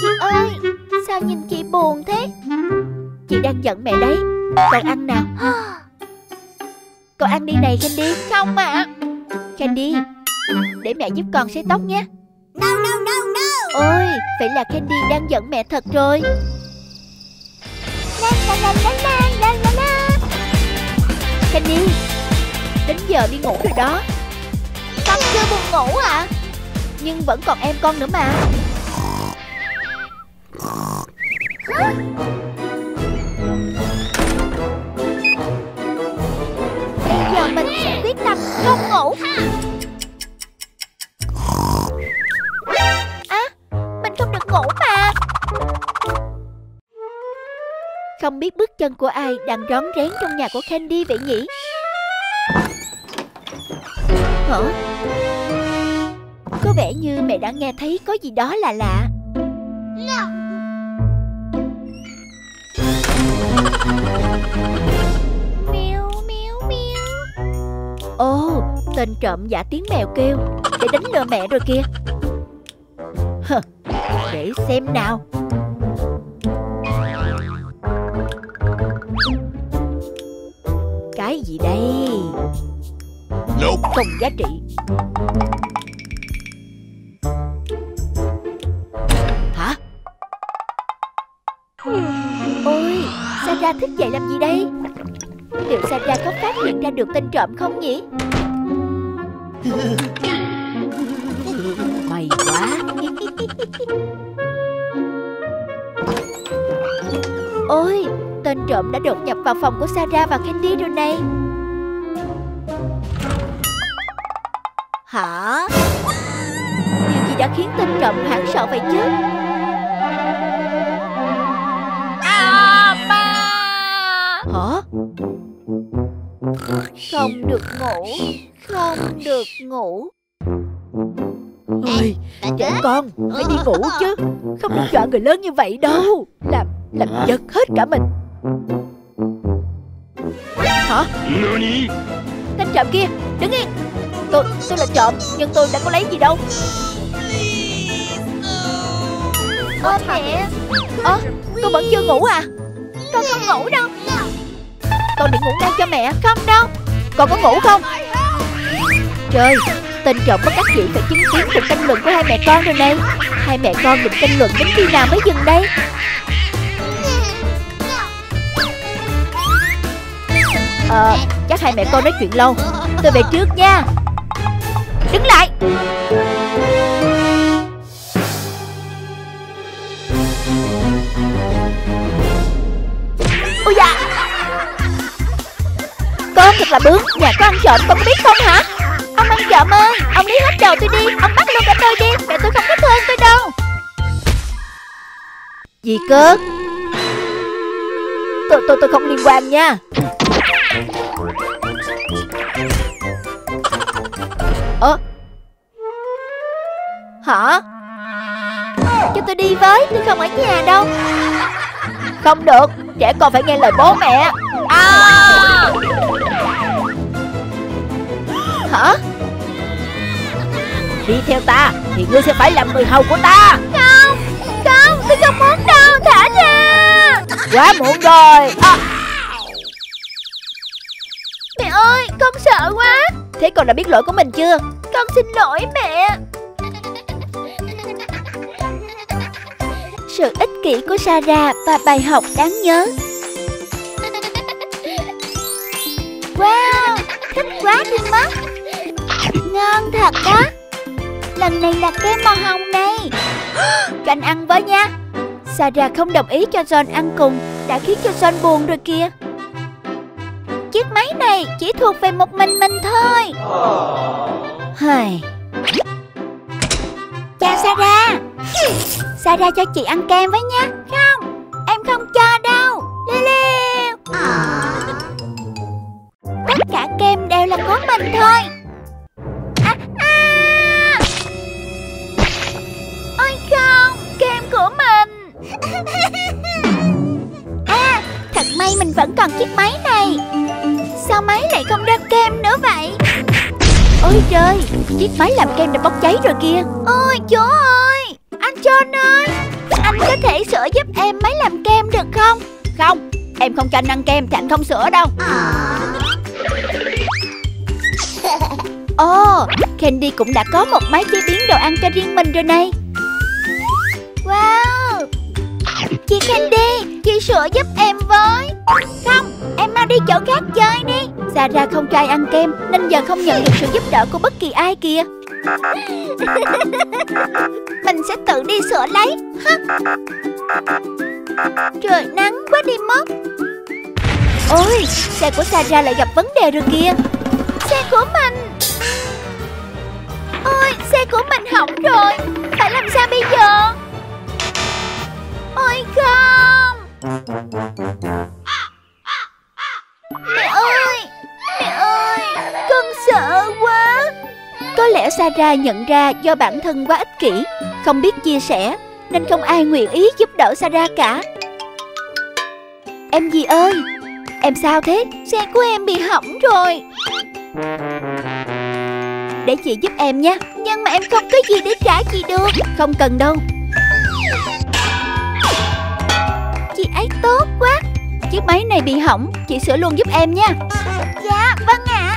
Chị ơi, sao nhìn chị buồn thế? Chị đang giận mẹ đấy. Cậu ăn nào. Cậu ăn đi này Candy. Không ạ. Candy, để mẹ giúp con sấy tóc nhé. No, no, no, no. Ôi, vậy là Candy đang giận mẹ thật rồi. La, la, la, la, la, la, la, la. Candy, đến giờ đi ngủ rồi đó. Con chưa buồn ngủ à? Nhưng vẫn còn em con nữa mà. Hả? Giờ mình sẽ quyết tâm không ngủ. À, mình không được ngủ mà. Không biết bước chân của ai đang rón rén trong nhà của Candy vậy nhỉ? Hả? Có vẻ như mẹ đã nghe thấy có gì đó là lạ. Mèo mèo mèo. Ồ, tên trộm giả tiếng mèo kêu để đánh lừa mẹ rồi kìa. Hờ, để xem nào. Cái gì đây? Không giá trị. Hả? Ôi, Sarah thức dậy làm gì đây? Liệu Sarah có phát hiện ra được tên trộm không nhỉ? May quá. Ôi, tên trộm đã đột nhập vào phòng của Sarah và Candy rồi này. Hả? Điều gì đã khiến tên trộm hoảng sợ vậy chứ? À, ba! Hả? Không được ngủ, không được ngủ. Ôi, trẻ con, phải đi ngủ chứ. Không được dọa người lớn như vậy đâu. Làm, làm giật hết cả mình. Hả? Tên trộm kia, đứng yên. Tôi, tôi là trộm, nhưng tôi đã có lấy gì đâu. Ôi mẹ. Ơ, con vẫn chưa ngủ à? Con không ngủ đâu. Con định ngủ ngay cho mẹ. Không đâu. Con có ngủ không? Trời, tên trộm bất đắc dĩ phải chứng kiến cuộc tranh luận của hai mẹ con rồi này. Hai mẹ con định tranh luận đến khi nào mới dừng đây? Ờ, chắc hai mẹ con nói chuyện lâu. Tôi về trước nha. Đứng lại. Ôi dạ, con thật là bướng. Nhà có ăn trộm con có biết không hả? Ông ăn trộm ơi, ông lấy hết đầu tôi đi. Ông bắt luôn cả tôi đi. Mẹ tôi không có thương tôi đâu. Gì cơ? Tôi, tôi, tôi không liên quan nha. Ơ, hả? Cho tôi đi với, tôi không ở nhà đâu. Không được, trẻ con phải nghe lời bố mẹ. À! Hả? Đi theo ta thì ngươi sẽ phải làm người hầu của ta. Không, không, tôi không muốn đâu, thả ra. Quá muộn rồi. À. Mẹ ơi, con sợ quá. Thế con đã biết lỗi của mình chưa? Con xin lỗi mẹ. Sự ích kỷ của Sarah và bài học đáng nhớ. Wow, thích quá đi mất. Ngon thật đó. Lần này là kem màu hồng này. Cho anh ăn với nha. Sarah không đồng ý cho John ăn cùng, đã khiến cho John buồn rồi kìa. Chiếc máy này chỉ thuộc về một mình mình thôi. Hời. Chào Sarah. Sarah cho chị ăn kem với nhé. Không, em không cho đâu. Lê lê. Tất cả kem đều là của mình thôi. À, à. Ôi không, kem của mình. À, thật may mình vẫn còn chiếc máy này. Sao máy lại không ra kem nữa vậy? Ôi trời, chiếc máy làm kem đã bốc cháy rồi kìa. Ôi chúa ơi. Anh John ơi, anh có thể sửa giúp em máy làm kem được không? Không, em không cho anh ăn kem thì anh không sửa đâu. Ồ, oh, Candy cũng đã có một máy chế biến đồ ăn cho riêng mình rồi này. Wow. Chị Candy, chị sửa giúp em với. Không, em mau đi chỗ khác chơi đi. Sarah không cho ai ăn kem nên giờ không nhận được sự giúp đỡ của bất kỳ ai kìa. Mình sẽ tự đi sửa lấy. Trời nắng quá đi mất. Ôi, xe của Sarah lại gặp vấn đề rồi kìa. Xe của mình. Ôi, xe của mình hỏng rồi. Phải làm sao bây giờ? Ôi không. Mẹ ơi, mẹ ơi, con sợ quá. Có lẽ Sarah nhận ra do bản thân quá ích kỷ, không biết chia sẻ, nên không ai nguyện ý giúp đỡ Sarah cả. Em gì ơi, em sao thế? Xe của em bị hỏng rồi. Để chị giúp em nha. Nhưng mà em không có gì để trả chị được. Không cần đâu. Chị ấy tốt quá. Chiếc máy này bị hỏng, chị sửa luôn giúp em nha. Dạ, vâng ạ.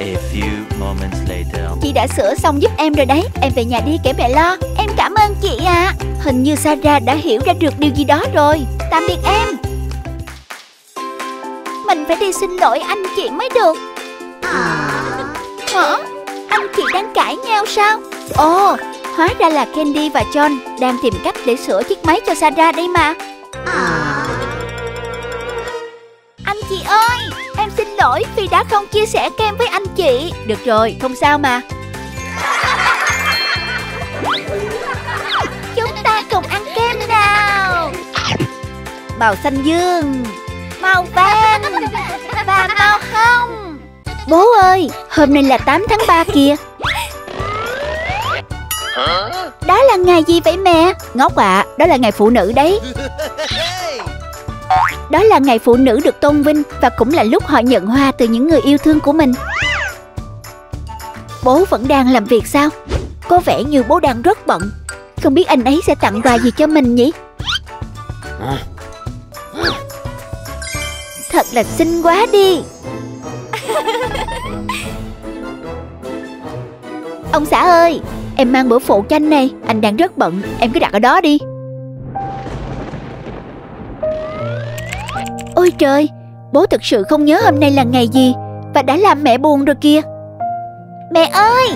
A few moments later. Chị đã sửa xong giúp em rồi đấy. Em về nhà đi kẻo mẹ lo. Em cảm ơn chị ạ. À. Hình như Sarah đã hiểu ra được điều gì đó rồi. Tạm biệt em. Mình phải đi xin lỗi anh chị mới được. Hả? Anh chị đang cãi nhau sao? Ồ, hóa ra là Candy và John đang tìm cách để sửa chiếc máy cho Sarah đây mà. Anh chị ơi, em xin lỗi vì đã không chia sẻ kem với anh chị. Được rồi, không sao mà. Chúng ta cùng ăn kem nào. Màu xanh dương, màu vàng và màu hồng. Bố ơi, hôm nay là tám tháng ba kìa. Đó là ngày gì vậy mẹ? Ngốc ạ, à, đó là ngày phụ nữ đấy. Đó là ngày phụ nữ được tôn vinh và cũng là lúc họ nhận hoa từ những người yêu thương của mình. Bố vẫn đang làm việc sao? Có vẻ như bố đang rất bận. Không biết anh ấy sẽ tặng quà gì cho mình nhỉ? Thật là xinh quá đi. Ông xã ơi, em mang bữa phụ cho anh này. Anh đang rất bận, em cứ đặt ở đó đi. Ôi trời, bố thực sự không nhớ hôm nay là ngày gì và đã làm mẹ buồn rồi kìa. Mẹ ơi,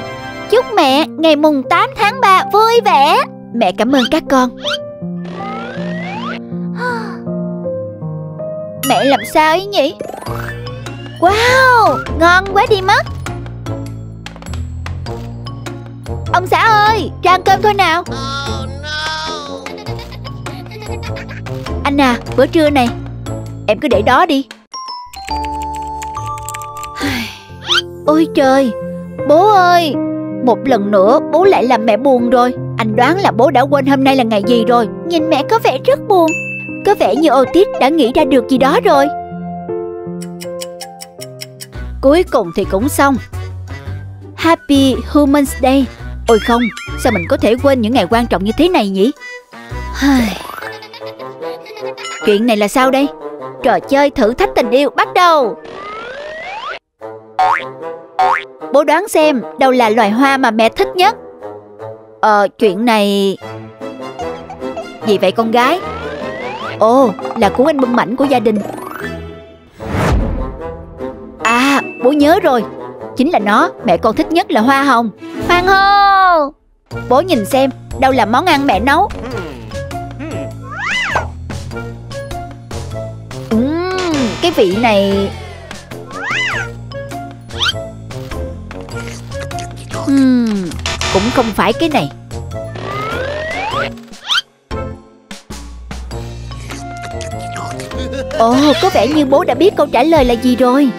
chúc mẹ ngày mùng tám tháng ba vui vẻ. Mẹ cảm ơn các con. Mẹ làm sao ấy nhỉ? Wow, ngon quá đi mất. Ông xã ơi, ra ăn cơm thôi nào. Oh, no. Anh à, bữa trưa này em cứ để đó đi. Ôi trời, bố ơi, một lần nữa bố lại làm mẹ buồn rồi. Anh đoán là bố đã quên hôm nay là ngày gì rồi. Nhìn mẹ có vẻ rất buồn. Có vẻ như Otis đã nghĩ ra được gì đó rồi. Cuối cùng thì cũng xong. Happy Humans Day. Ôi không, sao mình có thể quên những ngày quan trọng như thế này nhỉ? Chuyện này là sao đây? Trò chơi thử thách tình yêu bắt đầu. Bố đoán xem đâu là loài hoa mà mẹ thích nhất. Ờ, chuyện này... Gì vậy con gái? Ồ, là cuốn album ảnh của gia đình. À, bố nhớ rồi. Chính là nó, mẹ con thích nhất là hoa hồng. Hoan hô! Bố nhìn xem, đâu là món ăn mẹ nấu. uhm, Cái vị này... uhm, cũng không phải cái này. Ồ, có vẻ như bố đã biết câu trả lời là gì rồi.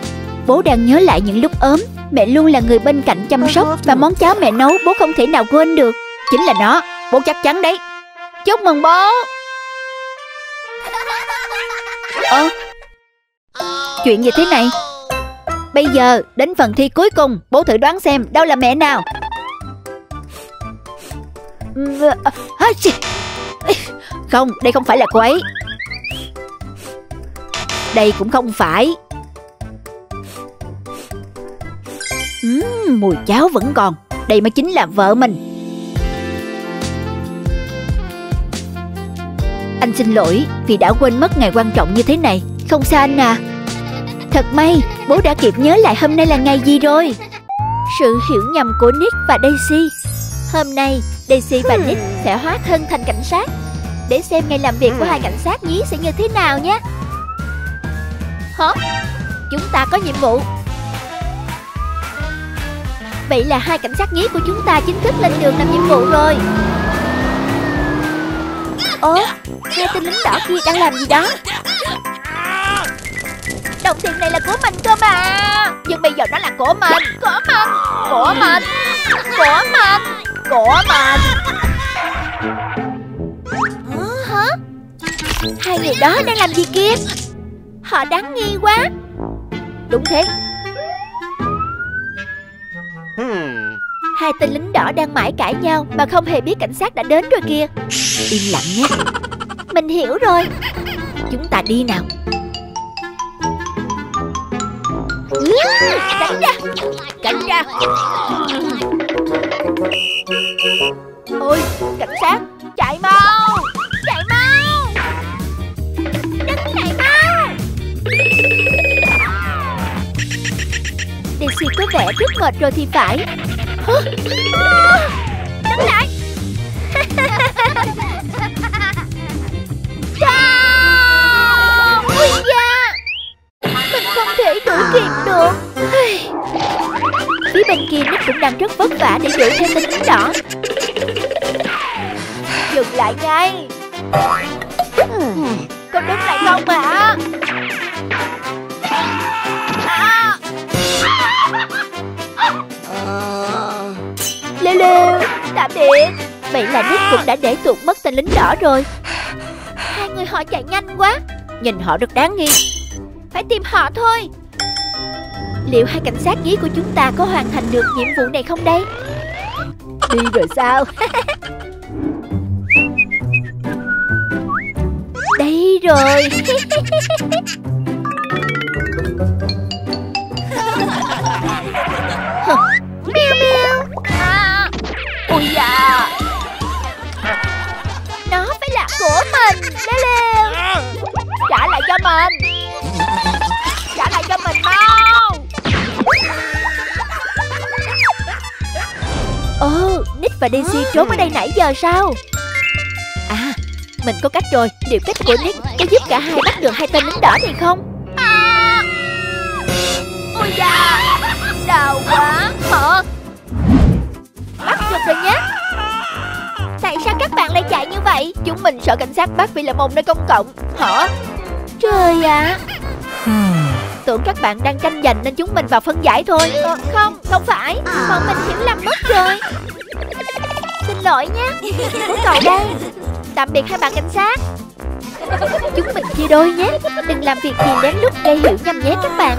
Bố đang nhớ lại những lúc ốm, mẹ luôn là người bên cạnh chăm sóc. Và món cháo mẹ nấu bố không thể nào quên được. Chính là nó, bố chắc chắn đấy. Chúc mừng bố. Ờ, chuyện gì thế này? Bây giờ đến phần thi cuối cùng. Bố thử đoán xem đâu là mẹ nào. Không, đây không phải là cô ấy. Đây cũng không phải. Uhm, mùi cháo vẫn còn. Đây mới chính là vợ mình. Anh xin lỗi vì đã quên mất ngày quan trọng như thế này. Không sao anh à. Thật may, bố đã kịp nhớ lại hôm nay là ngày gì rồi. Sự hiểu nhầm của Nick và Daisy. Hôm nay, Daisy và Nick sẽ hóa thân thành cảnh sát. Để xem ngày làm việc của hai cảnh sát nhí sẽ như thế nào nhé. Hả? Chúng ta có nhiệm vụ. Vậy là hai cảnh sát nhí của chúng ta chính thức lên đường làm nhiệm vụ rồi. Ồ, nghe tên lính đỏ kia đang làm gì đó. Đồng tiền này là của mình cơ mà. Nhưng bây giờ nó là của mình. Của mình. Của mình. Của mình. Của mình. Hả? Hai người đó đang làm gì kia? Họ đáng nghi quá. Đúng thế. Hai tên lính đỏ đang mãi cãi nhau mà không hề biết cảnh sát đã đến rồi kìa. Im lặng nhé. Mình hiểu rồi. Chúng ta đi nào. Tránh ra. Tránh ra. Ôi, cảnh sát, chạy mau. Chạy mau. Đứng lại mau. Daisy có vẻ rất mệt rồi thì phải. Đứng lại. Mình không thể đuổi kịp được. Phía bên kia Nick cũng đang rất vất vả để đuổi theo tên lính đỏ. Dừng lại ngay. Con đứng lại không ạ? Lêu lêu, tạm biệt. Vậy là Nick cũng đã để tuột mất tên lính đỏ rồi. Hai người họ chạy nhanh quá. Nhìn họ rất đáng nghi. Phải tìm họ thôi. Liệu hai cảnh sát nhí của chúng ta có hoàn thành được nhiệm vụ này không đây? Đi rồi sao? Đây rồi. Miêu miêu. Ôi da. Nó phải là của mình. Lêu lêu. Trả lại cho mình. Trả lại cho mình mau. Ồ, Nick và Daisy trốn ở đây nãy giờ sao? À, mình có cách rồi. Điều cách của Nick có giúp cả hai bắt được hai tên lính đỏ này không? À, ôi da, đau quá. Hả? Bắt được rồi nhé. Tại sao các bạn lại chạy như vậy? Chúng mình sợ cảnh sát bắt vì là một nơi công cộng. Hả? Trời ạ. À, tưởng các bạn đang tranh giành nên chúng mình vào phân giải thôi. Ờ, không, không phải. Bọn mình hiểu lầm mất rồi. Xin lỗi nhé. Của cậu đây. Tạm biệt hai bạn cảnh sát. Chúng mình chia đôi nhé. Đừng làm việc gì đến lúc gây hiểu nhầm nhé các bạn.